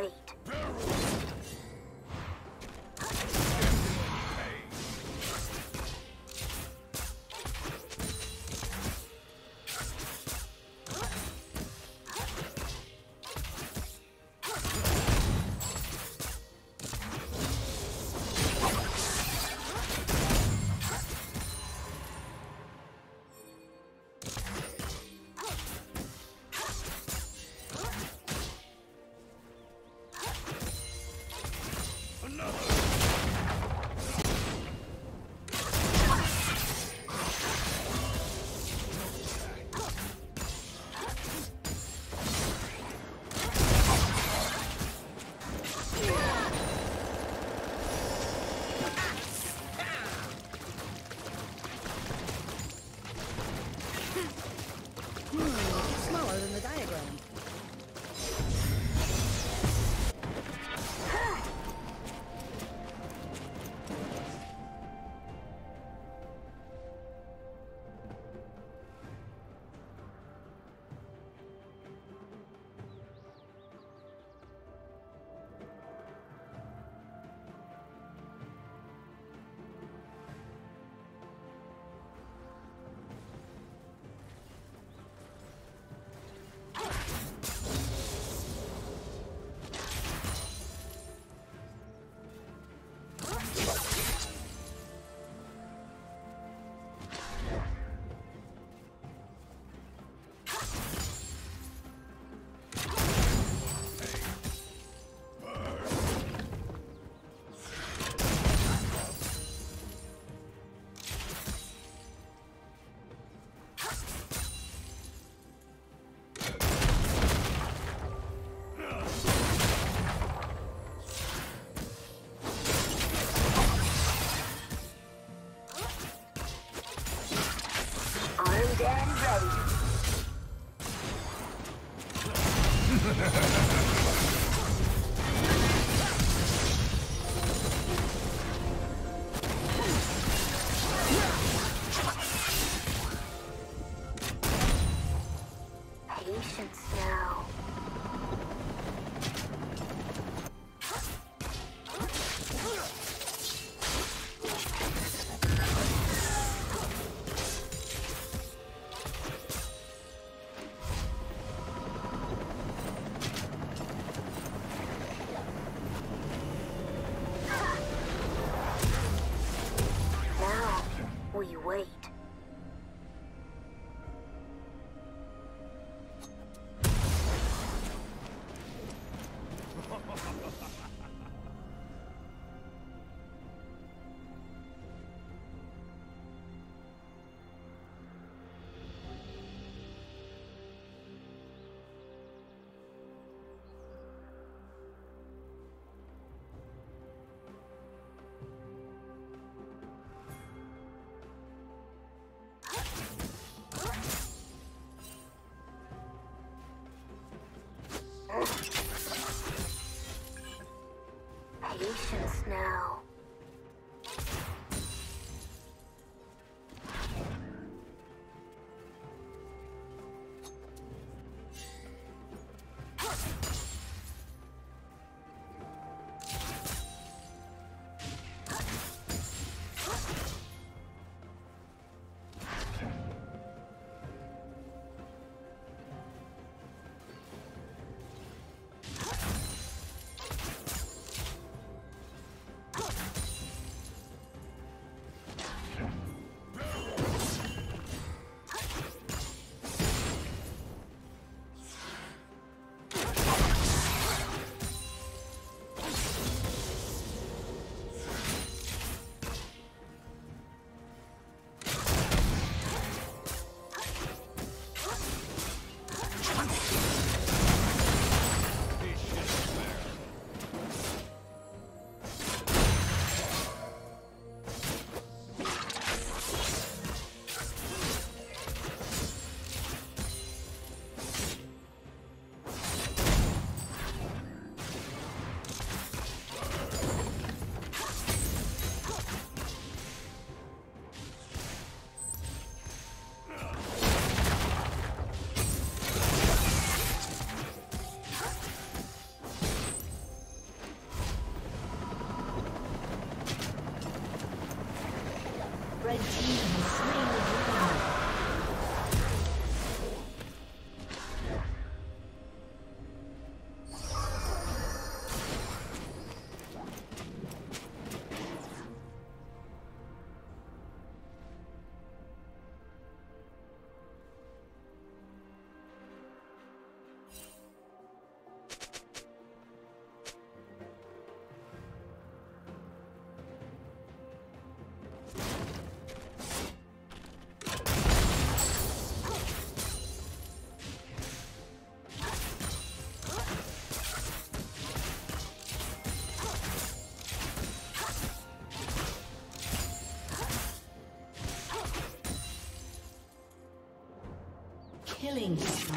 wait. Patience now. Oh! Killing spree.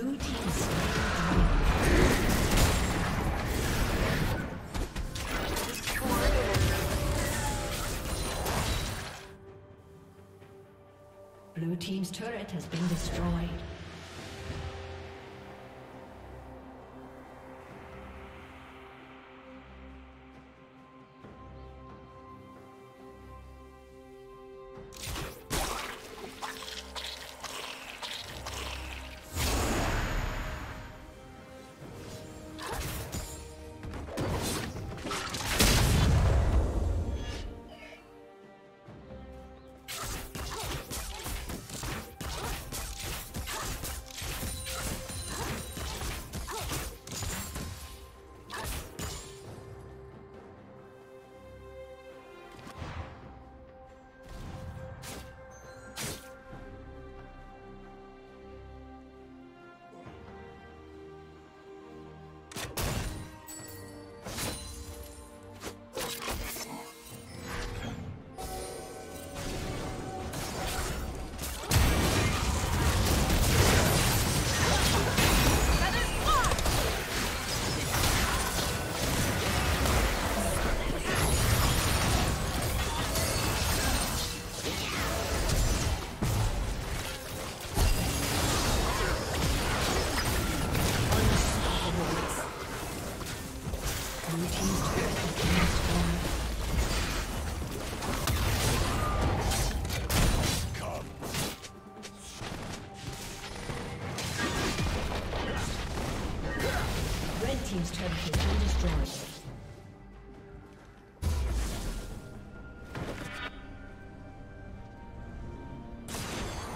Blue team's turret has been destroyed.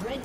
Red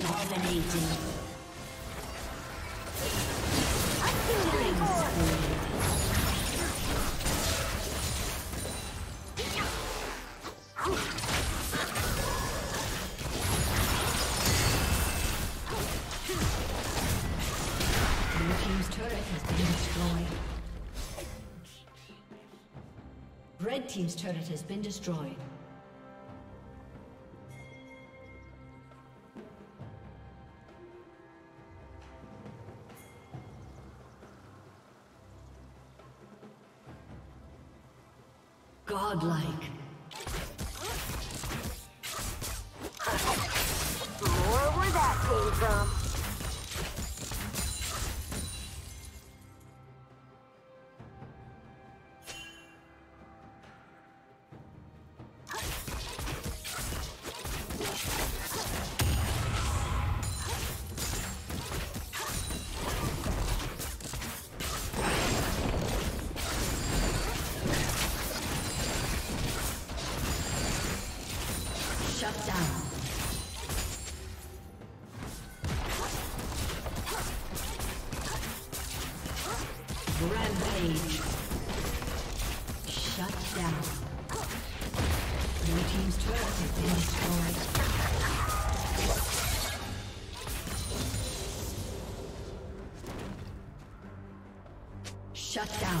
Dominating. Turret has been destroyed. Red team's turret has been destroyed. Godlike. More where that came from. Rampage. Shut down. Blue team's turret has been destroyed. Shut down.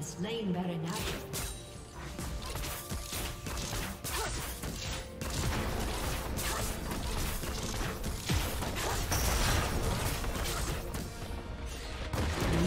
Slain Baroness. Blue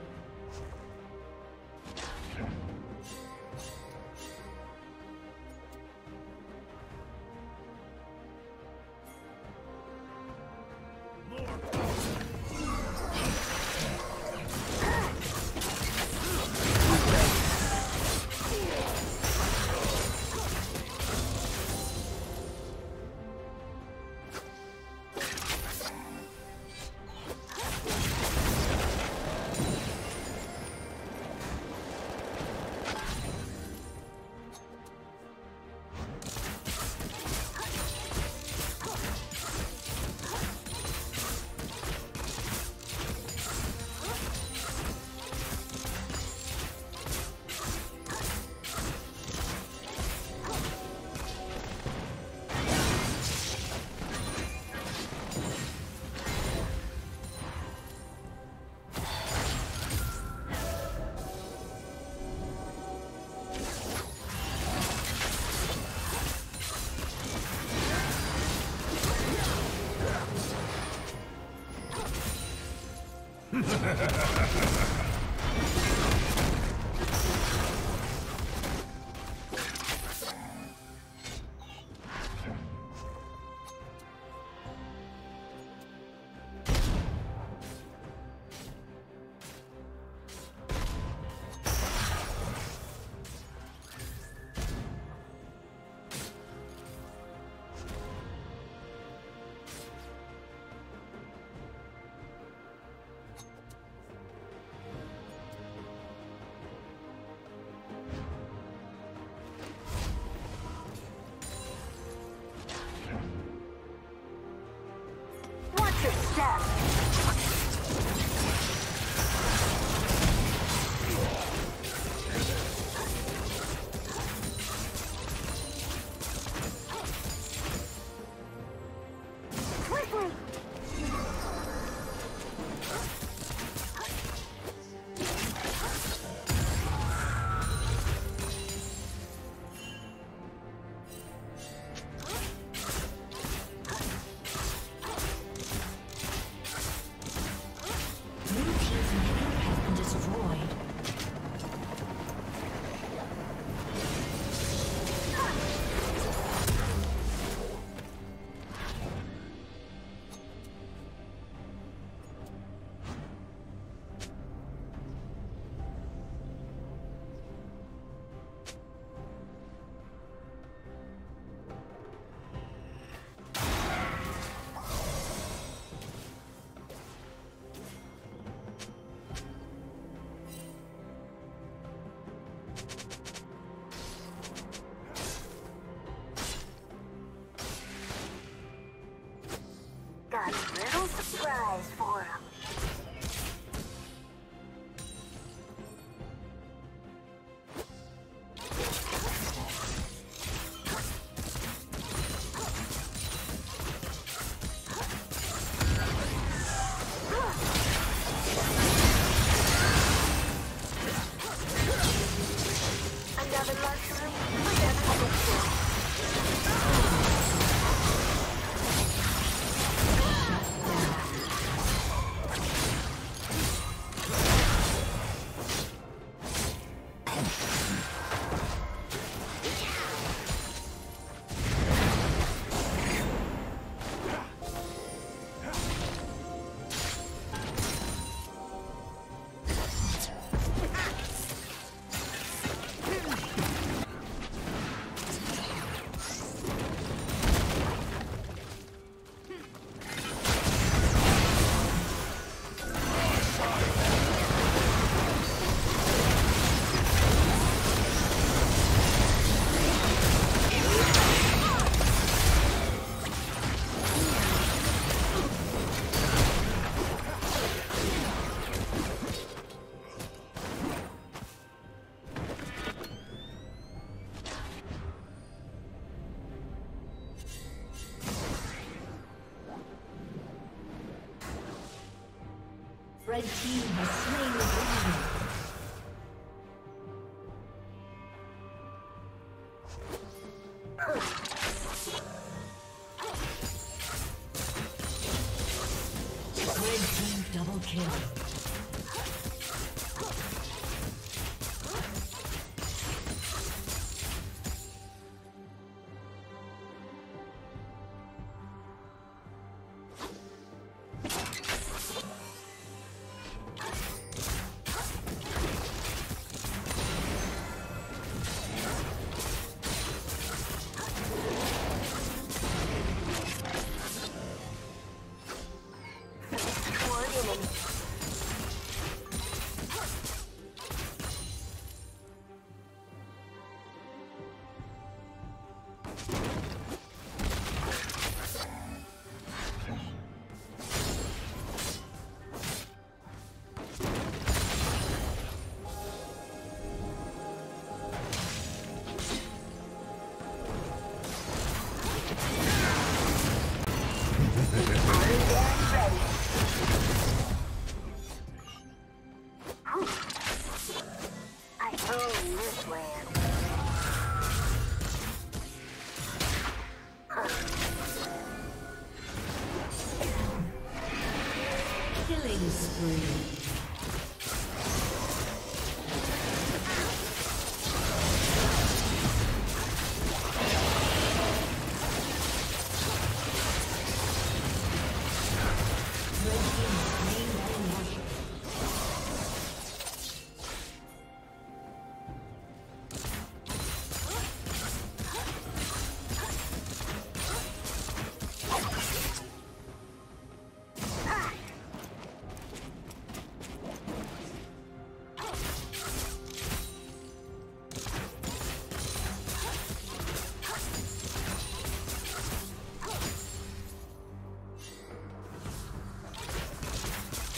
Red team has slain the dragon.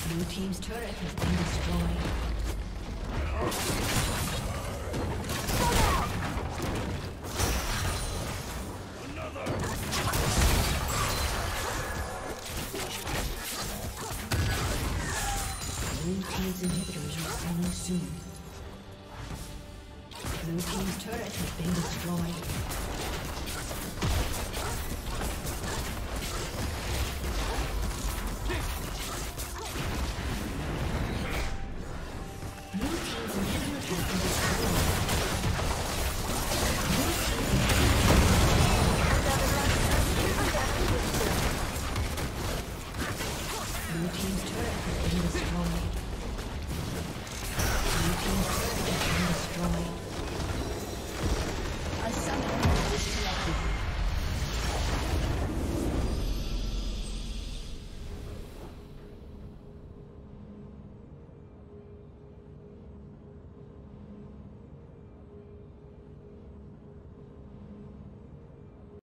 Blue team's turret has been destroyed. Another. Blue team's inhibitors will follow soon. Blue team's turret has been destroyed.